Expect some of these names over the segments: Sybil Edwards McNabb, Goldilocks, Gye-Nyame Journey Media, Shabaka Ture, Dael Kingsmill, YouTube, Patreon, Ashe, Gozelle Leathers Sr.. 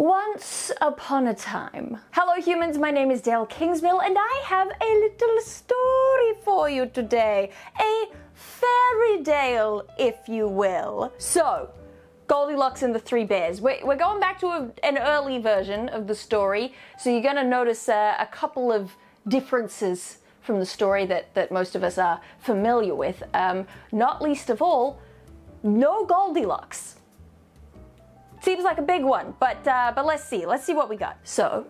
Once upon a time. Hello humans, my name is Dael Kingsmill and I have a little story for you today. A fairy tale, if you will. So, Goldilocks and the Three Bears. We're going back to an early version of the story, so you're gonna notice a couple of differences from the story that most of us are familiar with. Not least of all, no Goldilocks. Seems like a big one, but let's see what we got. So,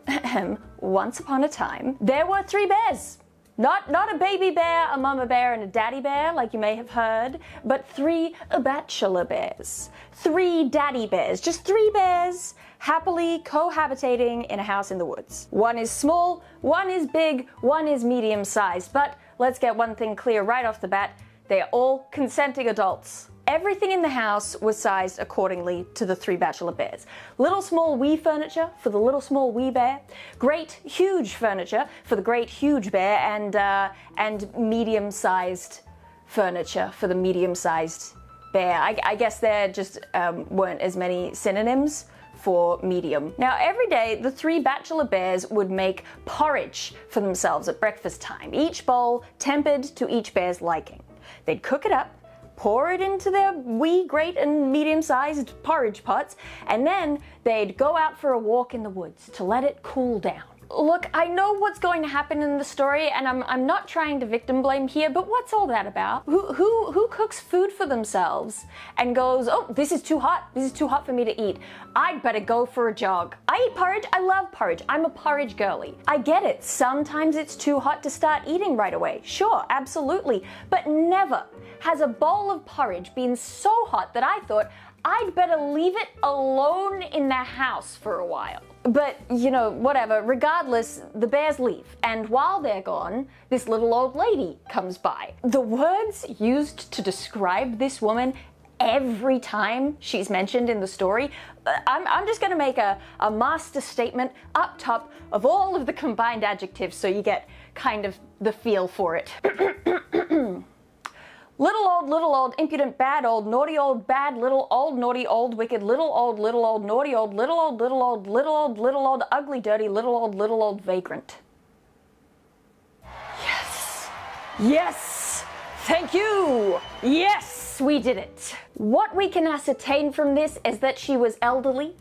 once upon a time, there were three bears. Not a baby bear, a mama bear, and a daddy bear, like you may have heard, but three bachelor bears. Three daddy bears, just three bears happily cohabitating in a house in the woods. One is small, one is big, one is medium-sized, but let's get one thing clear right off the bat, they are all consenting adults. Everything in the house was sized accordingly to the three bachelor bears. Little small wee furniture for the little small wee bear, great huge furniture for the great huge bear, and medium-sized furniture for the medium-sized bear. I guess there just weren't as many synonyms for medium. Now every day the three bachelor bears would make porridge for themselves at breakfast time, each bowl tempered to each bear's liking. They'd cook it up, pour it into their wee, great, and medium-sized porridge pots, and then they'd go out for a walk in the woods to let it cool down. Look, I know what's going to happen in the story, and I'm not trying to victim blame here, but what's all that about? Who cooks food for themselves and goes, oh, this is too hot for me to eat, I'd better go for a jog. I eat porridge, I love porridge, I'm a porridge girly. I get it, sometimes it's too hot to start eating right away, sure, absolutely, but never has a bowl of porridge been so hot that I thought I'd better leave it alone in the house for a while. But, you know, whatever, regardless, the bears leave, and while they're gone, this little old lady comes by. The words used to describe this woman every time she's mentioned in the story, I'm just gonna make a master statement up top of all of the combined adjectives so you get kind of the feel for it. Little old, impudent, bad old, naughty old, bad, naughty old, wicked, little old, naughty old, little old, ugly, dirty, little old, vagrant. Yes. Yes. Thank you. Yes, we did it. What we can ascertain from this is that she was elderly,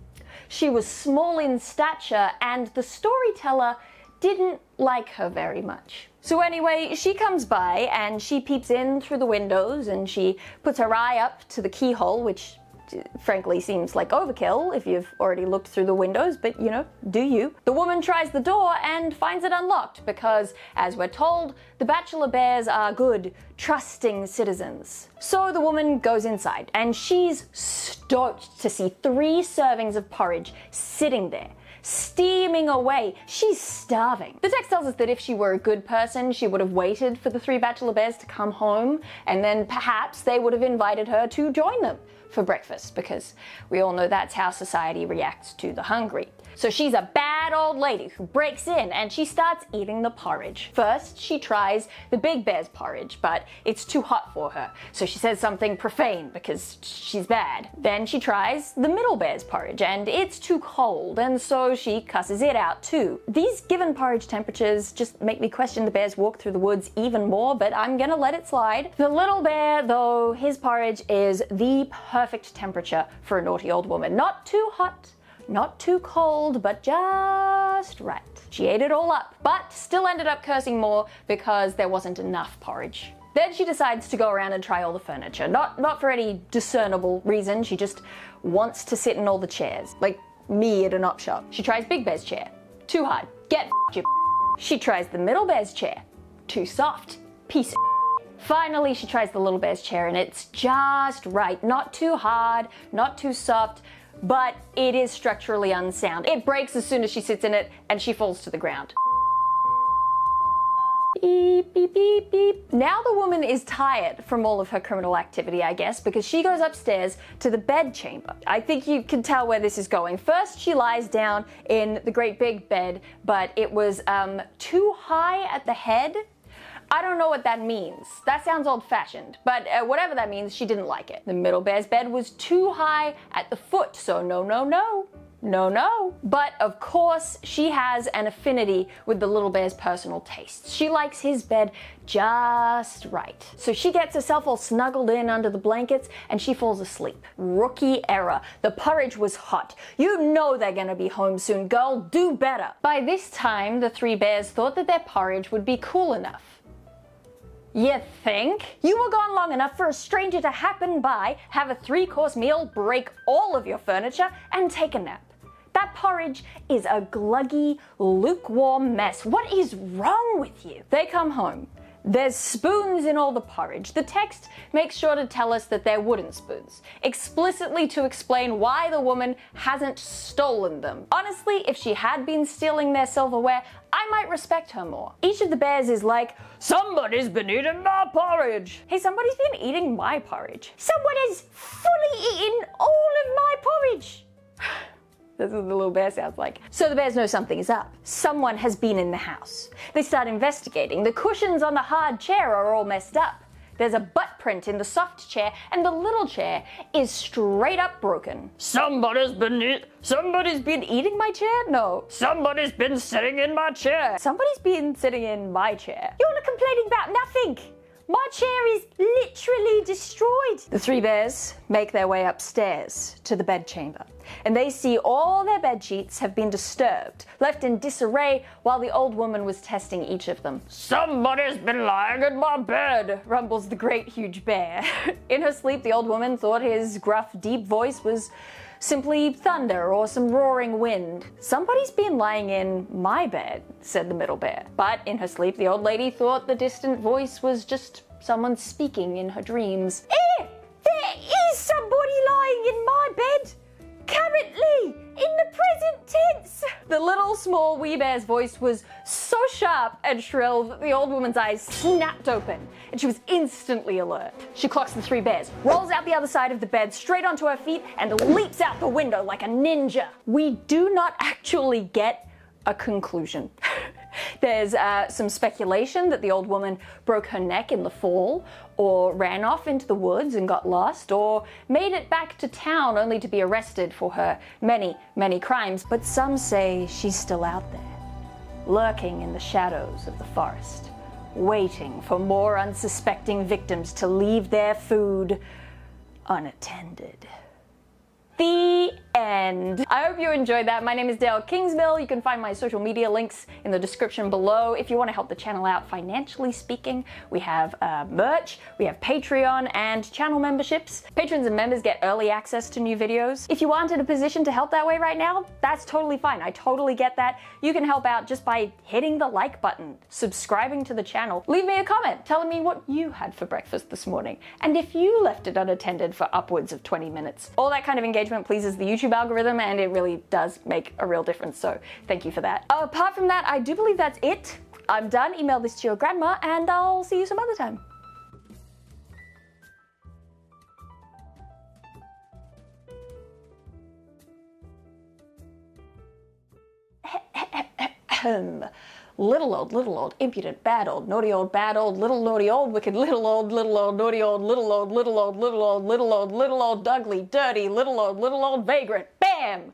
she was small in stature, and the storyteller didn't like her very much. So anyway, she comes by and she peeps in through the windows and she puts her eye up to the keyhole, which frankly seems like overkill if you've already looked through the windows, but you know, do you. The woman tries the door and finds it unlocked because, as we're told, the bachelor bears are good, trusting citizens. So the woman goes inside and she's stoked to see three servings of porridge sitting there, steaming away. She's starving. The text tells us that if she were a good person, she would have waited for the three bachelor bears to come home, and then perhaps they would have invited her to join them for breakfast, because we all know that's how society reacts to the hungry. So she's a bad old lady who breaks in and she starts eating the porridge. First, she tries the big bear's porridge, but it's too hot for her, so she says something profane because she's bad. Then she tries the middle bear's porridge and it's too cold, and so she cusses it out too. These given porridge temperatures just make me question the bear's walk through the woods even more, but I'm gonna let it slide. The little bear, though, his porridge is the perfect temperature for a naughty old woman. Not too hot, not too cold, but just right. She ate it all up, but still ended up cursing more because there wasn't enough porridge. Then she decides to go around and try all the furniture. Not for any discernible reason, she just wants to sit in all the chairs. Like me at an op shop. She tries Big Bear's chair. Too hard. Get f***ed, you f***. She tries the Middle Bear's chair. Too soft. Piece of f***. Finally, she tries the Little Bear's chair and it's just right. Not too hard, not too soft, but it is structurally unsound. It breaks as soon as she sits in it and she falls to the ground. Beep, beep, beep, beep. Now the woman is tired from all of her criminal activity, I guess, because she goes upstairs to the bed chamber. I think you can tell where this is going. First, she lies down in the great big bed, but it was too high at the head. I don't know what that means. That sounds old-fashioned, but whatever that means, she didn't like it. The middle bear's bed was too high at the foot, so no, no, no. No, no. But of course, she has an affinity with the little bear's personal tastes. She likes his bed just right. So she gets herself all snuggled in under the blankets and she falls asleep. Rookie error. The porridge was hot. You know they're gonna be home soon, girl. Do better. By this time, the three bears thought that their porridge would be cool enough. You think? You were gone long enough for a stranger to happen by, have a three-course meal, break all of your furniture, and take a nap. That porridge is a gluggy, lukewarm mess. What is wrong with you? They come home. There's spoons in all the porridge. The text makes sure to tell us that they're wooden spoons, explicitly to explain why the woman hasn't stolen them. Honestly, if she had been stealing their silverware, I might respect her more. Each of the bears is like, somebody's been eating my porridge. Hey, somebody's been eating my porridge. Someone has fully eaten all of my porridge. That's what the little bear sounds like. So the bears know something is up. Someone has been in the house. They start investigating. The cushions on the hard chair are all messed up. There's a butt print in the soft chair, and the little chair is straight up broken. Somebody's been eating my chair? No. Somebody's been sitting in my chair. Somebody's been sitting in my chair. You're complaining about nothing. My chair is literally destroyed. The three bears make their way upstairs to the bedchamber, and they see all their bed sheets have been disturbed, left in disarray while the old woman was testing each of them. Somebody's been lying in my bed, rumbles the great huge bear. In her sleep, the old woman thought his gruff, deep voice was simply thunder or some roaring wind. Somebody's been lying in my bed, said the middle bear. But in her sleep, the old lady thought the distant voice was just someone speaking in her dreams. There is somebody lying in my bed, currently, in the present tense. The little small wee bear's voice was so sharp and shrill that the old woman's eyes snapped open and she was instantly alert. She clocks the three bears, rolls out the other side of the bed straight onto her feet, and leaps out the window like a ninja. We do not actually get a conclusion. There's some speculation that the old woman broke her neck in the fall, or ran off into the woods and got lost, or made it back to town only to be arrested for her many, many crimes. But some say she's still out there, lurking in the shadows of the forest, waiting for more unsuspecting victims to leave their food unattended. The end. I hope you enjoyed that. My name is Dael Kingsmill. You can find my social media links in the description below. If you want to help the channel out financially speaking, we have merch, we have Patreon and channel memberships. Patrons and members get early access to new videos. If you aren't in a position to help that way right now, that's totally fine. I totally get that. You can help out just by hitting the like button, subscribing to the channel, leave me a comment telling me what you had for breakfast this morning, and if you left it unattended for upwards of 20 minutes. All that kind of engagement pleases the YouTube algorithm, and it really does make a real difference, so thank you for that. Apart from that, I do believe that's it. I'm done. Email this to your grandma, and I'll see you some other time. Little old, impudent, bad old, little naughty old, wicked, little old, naughty old, little old, little old, little old, little old, little old, ugly, dirty, little old, vagrant. Bam!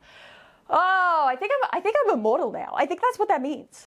Oh, I think I'm immortal now. I think that's what that means.